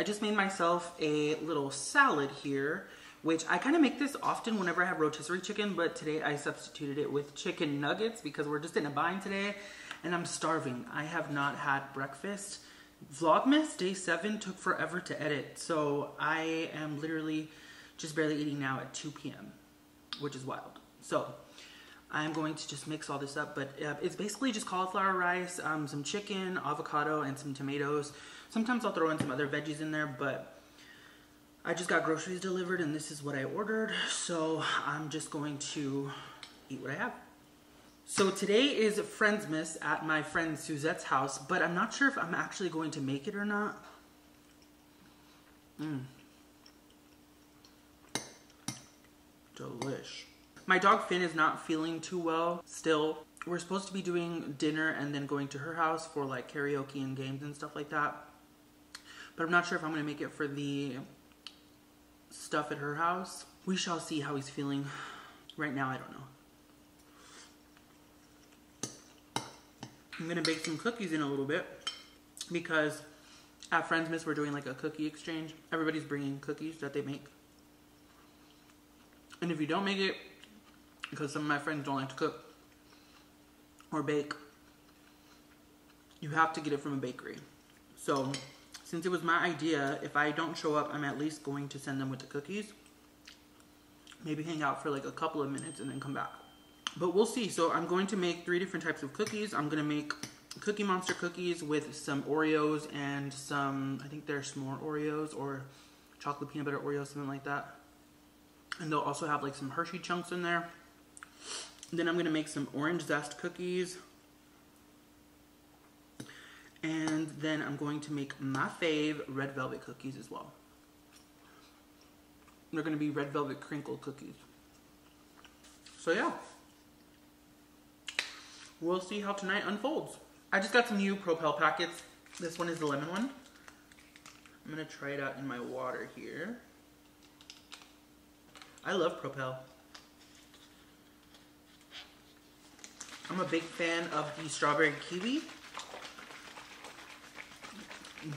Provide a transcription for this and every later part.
I just made myself a little salad here, which I kind of make this often whenever I have rotisserie chicken, but today I substituted it with chicken nuggets because we're just in a bind today and I'm starving. I have not had breakfast. Vlogmas day 7 took forever to edit, so I am literally just barely eating now at 2 p.m, which is wild. So I'm going to just mix all this up, but it's basically just cauliflower rice, some chicken, avocado, and some tomatoes. Sometimes I'll throw in some other veggies in there, but I just got groceries delivered and this is what I ordered, so I'm just going to eat what I have. So today is Friendsmas at my friend Suzette's house, but I'm not sure if I'm actually going to make it or not. Delish. My dog Finn is not feeling too well still. We're supposed to be doing dinner and then going to her house for like karaoke and games and stuff like that. But I'm not sure if I'm gonna make it for the stuff at her house. We shall see how he's feeling. Right now, I don't know. I'm gonna bake some cookies in a little bit because at Friendsmas we're doing like a cookie exchange. Everybody's bringing cookies that they make. And if you don't make it, because some of my friends don't like to cook or bake, you have to get it from a bakery. So since it was my idea, if I don't show up, I'm at least going to send them with the cookies, maybe hang out for like a couple of minutes and then come back, but we'll see. So I'm going to make 3 different types of cookies. I'm gonna make Cookie Monster cookies with some Oreos and some, I think they're s'more Oreos or chocolate peanut butter Oreos, something like that. And they'll also have like some Hershey chunks in there. Then I'm gonna make some orange zest cookies. And then I'm going to make my fave red velvet cookies as well. They're gonna be red velvet crinkle cookies. So yeah, we'll see how tonight unfolds. I just got some new Propel packets. This one is the lemon one. I'm gonna try it out in my water here. I love Propel. I'm a big fan of the strawberry kiwi,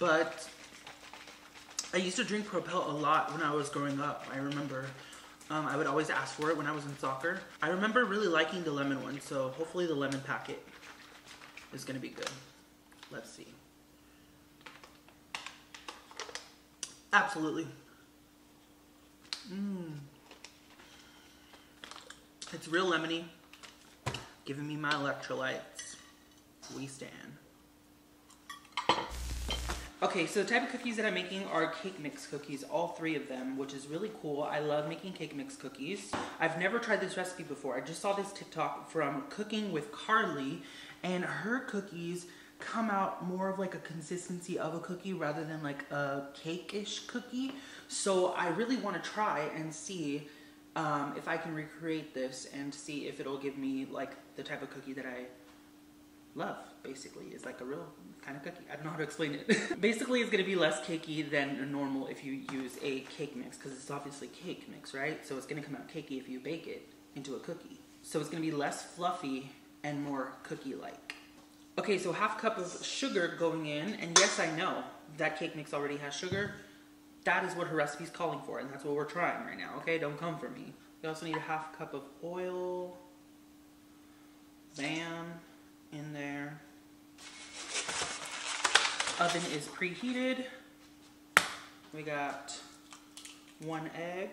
but I used to drink Propel a lot when I was growing up. I remember I would always ask for it when I was in soccer. I remember really liking the lemon one, so hopefully the lemon packet is gonna be good. Let's see. Absolutely. It's real lemony. Giving me my electrolytes. We stand. Okay, so the type of cookies that I'm making are cake mix cookies, all 3 of them, which is really cool. I love making cake mix cookies. I've never tried this recipe before. I just saw this TikTok from Cooking with Carly, and her cookies come out more of like a consistency of a cookie rather than like a cake-ish cookie. So I really want to try and see if I can recreate this and see if it'll give me like the type of cookie that I love. Basically, it's like a real kind of cookie. I don't know how to explain it. Basically, it's gonna be less cakey than normal if you use a cake mix, because it's obviously cake mix, right? So it's gonna come out cakey if you bake it into a cookie. So it's gonna be less fluffy and more cookie-like. Okay, so 1/2 cup of sugar going in, and yes, I know that cake mix already has sugar. That is what her recipe's calling for, and that's what we're trying right now, okay? Don't come for me. We also need 1/2 cup of oil. Bam, in there. Oven is preheated. We got 1 egg.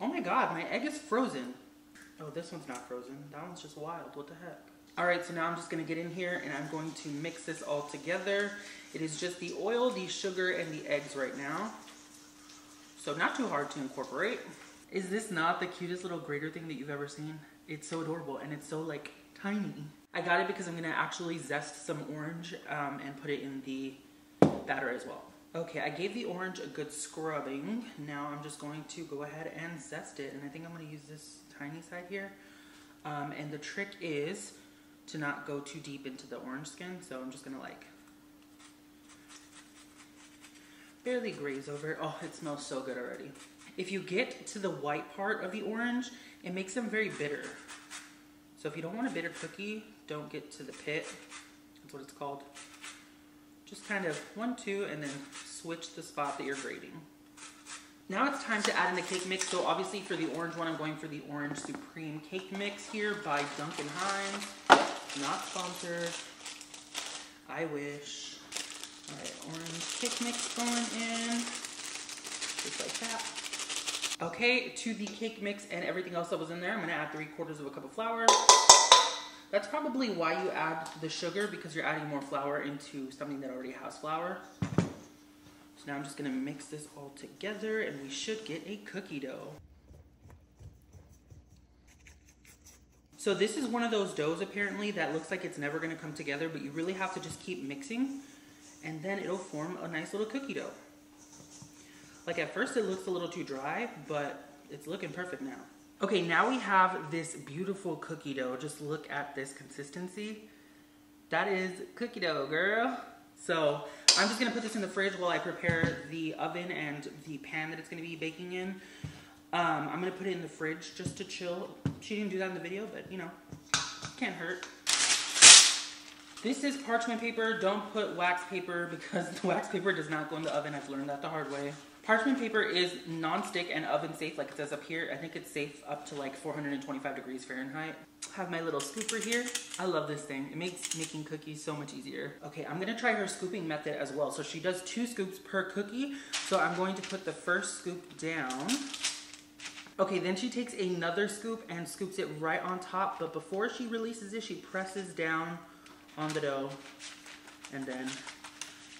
Oh my God, my egg is frozen. Oh, this one's not frozen. That one's just wild, what the heck? All right, so now I'm just gonna get in here and I'm going to mix this all together. It is just the oil, the sugar, and the eggs right now. So not too hard to incorporate. Is this not the cutest little grater thing that you've ever seen? It's so adorable and it's so like tiny. I got it because I'm gonna actually zest some orange and put it in the batter as well. Okay, I gave the orange a good scrubbing. Now I'm just going to go ahead and zest it, and I think I'm gonna use this tiny side here. And the trick is to not go too deep into the orange skin. So I'm just gonna like barely graze over it. Oh, it smells so good already. If you get to the white part of the orange, it makes them very bitter. So if you don't want a bitter cookie, don't get to the pit. That's what it's called. Just kind of one, two, and then switch the spot that you're grating. Now it's time to add in the cake mix. So obviously for the orange one, I'm going for the Orange Supreme Cake Mix here by Duncan Hines. Not sponsored. I wish. All right, orange cake mix going in. Just like that. Okay, to the cake mix and everything else that was in there, I'm gonna add 3/4 of a cup of flour. That's probably why you add the sugar, because you're adding more flour into something that already has flour. So now I'm just gonna mix this all together and we should get a cookie dough. So this is one of those doughs apparently that looks like it's never gonna come together, but you really have to just keep mixing and then it'll form a nice little cookie dough. Like at first it looks a little too dry, but it's looking perfect now. Okay, now we have this beautiful cookie dough. Just look at this consistency. That is cookie dough, girl. So I'm just gonna put this in the fridge while I prepare the oven and the pan that it's gonna be baking in. I'm gonna put it in the fridge just to chill. She didn't do that in the video, but you know, can't hurt. This is parchment paper. Don't put wax paper because the wax paper does not go in the oven. I've learned that the hard way. Parchment paper is non-stick and oven safe, like it says up here. I think it's safe up to like 425 degrees Fahrenheit. Have my little scooper here. I love this thing. It makes making cookies so much easier. Okay, I'm gonna try her scooping method as well. So she does 2 scoops per cookie. So I'm going to put the first scoop down. Okay, then she takes another scoop and scoops it right on top. But before she releases it, she presses down on the dough and then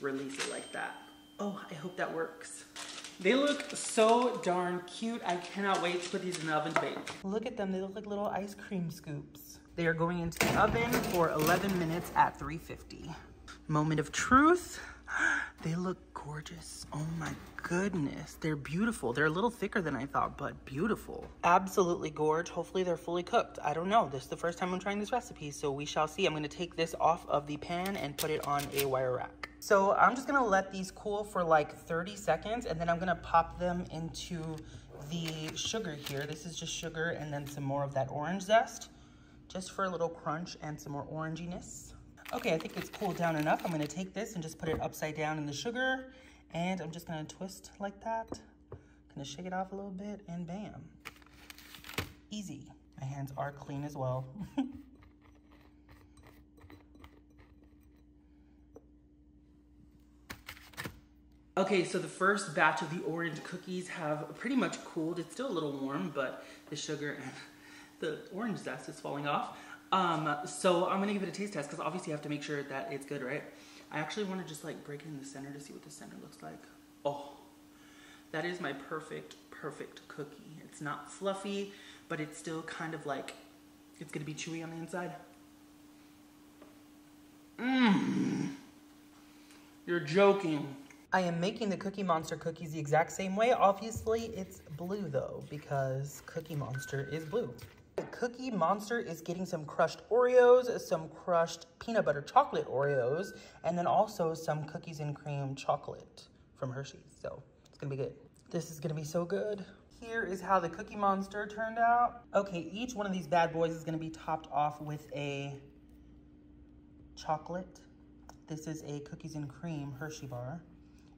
release it like that. Oh, I hope that works. They look so darn cute. I cannot wait to put these in the oven to bake. Look at them, they look like little ice cream scoops. They are going into the oven for 11 minutes at 350. Moment of truth. They look gorgeous. Oh my goodness, they're beautiful. They're a little thicker than I thought, but beautiful. Absolutely gorge. Hopefully they're fully cooked. I don't know, this is the first time I'm trying this recipe, so we shall see. I'm gonna take this off of the pan and put it on a wire rack. So I'm just gonna let these cool for like 30 seconds and then I'm gonna pop them into the sugar here. This is just sugar and then some more of that orange zest, just for a little crunch and some more oranginess. Okay, I think it's cooled down enough. I'm gonna take this and just put it upside down in the sugar and I'm just gonna twist like that. Gonna shake it off a little bit and bam. Easy. My hands are clean as well. Okay, so the first batch of the orange cookies have pretty much cooled. It's still a little warm, but the sugar and the orange zest is falling off. So I'm gonna give it a taste test because obviously you have to make sure that it's good, right? I actually wanna just like break it in the center to see what the center looks like. Oh, that is my perfect, perfect cookie. It's not fluffy, but it's still kind of like, it's gonna be chewy on the inside. Mmm, you're joking. I am making the Cookie Monster cookies the exact same way. Obviously, it's blue though, because Cookie Monster is blue. The Cookie Monster is getting some crushed Oreos, some crushed peanut butter chocolate Oreos, and then also some cookies and cream chocolate from Hershey's. So it's gonna be good. This is gonna be so good. Here is how the Cookie Monster turned out. Okay, each one of these bad boys is gonna be topped off with a chocolate. This is a cookies and cream Hershey bar.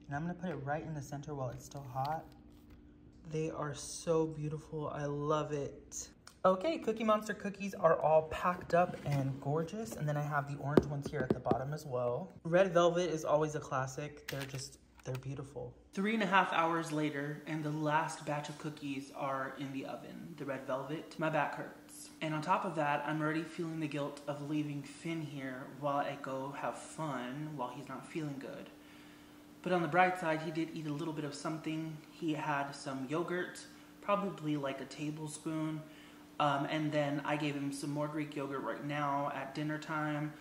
And I'm gonna put it right in the center while it's still hot. They are so beautiful, I love it. Okay, Cookie Monster cookies are all packed up and gorgeous. And then I have the orange ones here at the bottom as well. Red velvet is always a classic. They're beautiful. 3.5 hours later, and the last batch of cookies are in the oven. The red velvet, my back hurts. And on top of that, I'm already feeling the guilt of leaving Finn here while I go have fun while he's not feeling good. But on the bright side, he did eat a little bit of something. He had some yogurt, probably like a tablespoon. And then I gave him some more Greek yogurt right now at dinner time.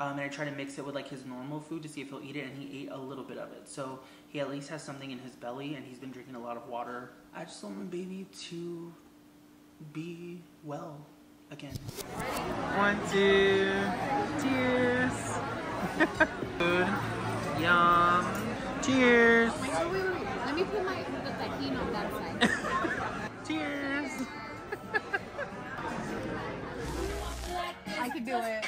And I try to mix it with like his normal food to see if he'll eat it. And he ate a little bit of it. So he at least has something in his belly and he's been drinking a lot of water. I just want my baby to be well again. One, two, cheers. Good. Yum. Cheers. Wait, wait, wait. Let me put the tahini on that side. Cheers. I could do it.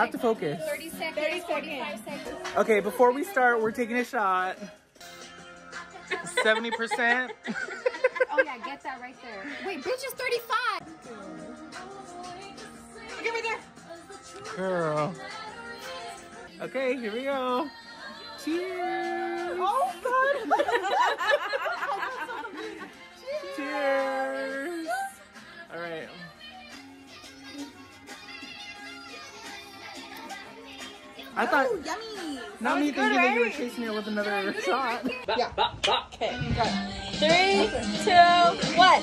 I have to focus. 30 seconds, 45 seconds. Okay, before we start, we're taking a shot. 70%. Oh yeah, get that right there. Wait, bitch is 35. Get me there. Girl. Okay, here we go. Cheers. Oh God. Cheers. Cheers. All right. I thought, oh, yummy. Not me thinking that you were chasing it with another shot. Yeah. Okay. 3, 2, 1.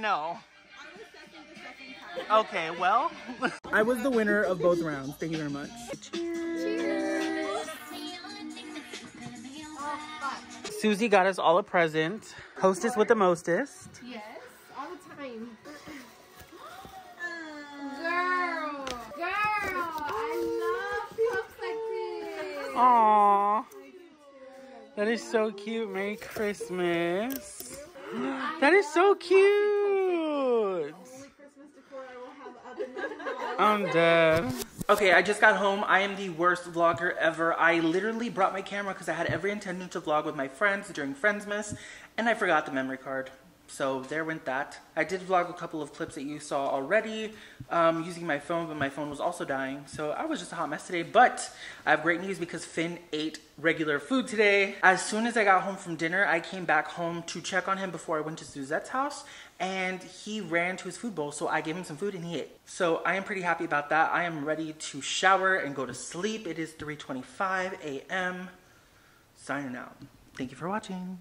No. Okay, well. I was the winner of both rounds. Thank you very much. Cheers. Susie got us all a present. Hostess with the mostest. Yes, all the time. Girl. Girl, I love cups like this. Aww. That is so cute. Merry Christmas. That is so cute. I'm dead. Okay, I just got home. I am the worst vlogger ever. I literally brought my camera because I had every intention to vlog with my friends during Friendsmas, and I forgot the memory card. So there went that. I did vlog a couple of clips that you saw already using my phone, but my phone was also dying. So I was just a hot mess today, but I have great news because Finn ate regular food today. As soon as I got home from dinner, I came back home to check on him before I went to Suzette's house, and he ran to his food bowl. So I gave him some food and he ate. So I am pretty happy about that. I am ready to shower and go to sleep. It is 3:25 a.m. Signing out. Thank you for watching.